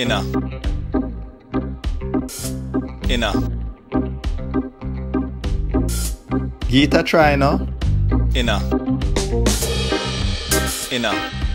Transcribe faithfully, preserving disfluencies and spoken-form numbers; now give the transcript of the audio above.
Inner. Inner. Gita try now. Inner. Inner.